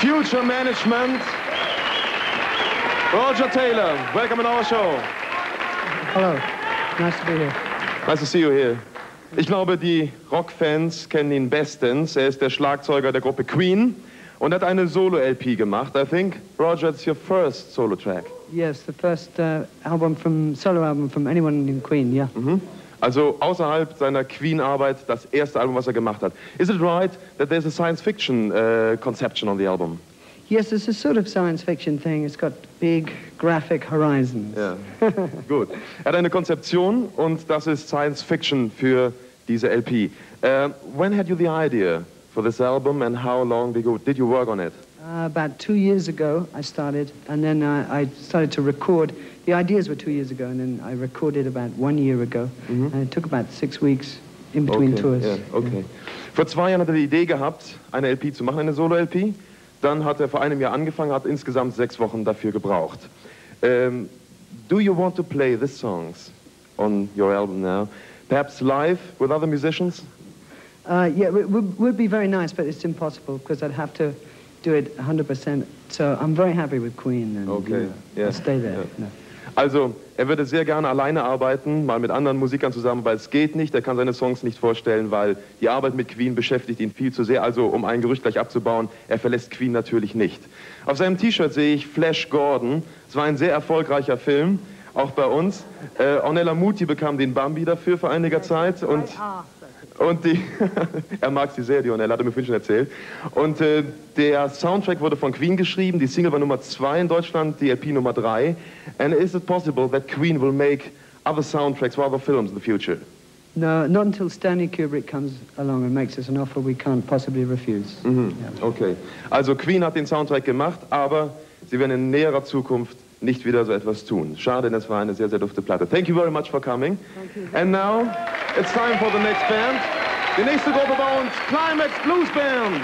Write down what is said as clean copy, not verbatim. Future Management, Roger Taylor, welcome in our show. Hello, nice to be here. Nice to see you here. Ich glaube, die Rockfans kennen ihn bestens. Er ist der Schlagzeuger der Gruppe Queen und hat eine Solo-LP gemacht. I think, Roger, it's your first solo track. Yes, the first solo album from anyone in Queen, yeah. Mm-hmm. Also außerhalb seiner Queen-Arbeit das erste Album, was er gemacht hat. Is it right that there's a science-fiction conception on the album? Yes, it's a sort of science-fiction thing. It's got big graphic horizons. Ja, gut. Er hat eine Konzeption und das ist Science-Fiction für diese LP. When had you the idea for this album and how long did you work on it? About 2 years ago I started, and then I started to record. The ideas were 2 years ago, and then I recorded about 1 year ago. Mm-hmm. And it took about 6 weeks in between tours. Yeah, okay. Yeah. Vor 2 Jahren hat er die Idee gehabt, eine LP zu machen, eine Solo-LP. Dann hat er vor einem Jahr angefangen, hat insgesamt 6 Wochen dafür gebraucht. Do you want to play these songs on your album now? Perhaps live with other musicians? Yeah, it would be very nice, but it's impossible, because I'd have to do it 100%. So I'm very happy with Queen, and okay. I'll stay there. Yeah. No. Also, er würde sehr gerne alleine arbeiten, mal mit anderen Musikern zusammen, weil es geht nicht. Er kann seine Songs nicht vorstellen, weil die Arbeit mit Queen beschäftigt ihn viel zu sehr. Also, um ein Gerücht gleich abzubauen, er verlässt Queen natürlich nicht. Auf seinem T-Shirt sehe ich Flash Gordon. Es war ein sehr erfolgreicher Film, auch bei uns. Ornella Muti bekam den Bambi dafür vor einiger Zeit. Und er mag sie sehr, die Ornella, hat er mir vorhin schon erzählt. Und der Soundtrack wurde von Queen geschrieben, die Single war Nummer 2 in Deutschland, die LP Nummer 3. And is it possible that Queen will make other soundtracks for other films in the future? No, not until Stanley Kubrick comes along and makes us an offer we can't possibly refuse. Mhm. Yeah. Okay, also Queen hat den Soundtrack gemacht, aber sie werden in näherer Zukunft nicht wieder so etwas tun. Schade, denn es war eine sehr, sehr dufte Platte. Thank you very much for coming. Thank you. And now, it's time for the next band. Die nächste Gruppe bei uns, Climax Blues Band.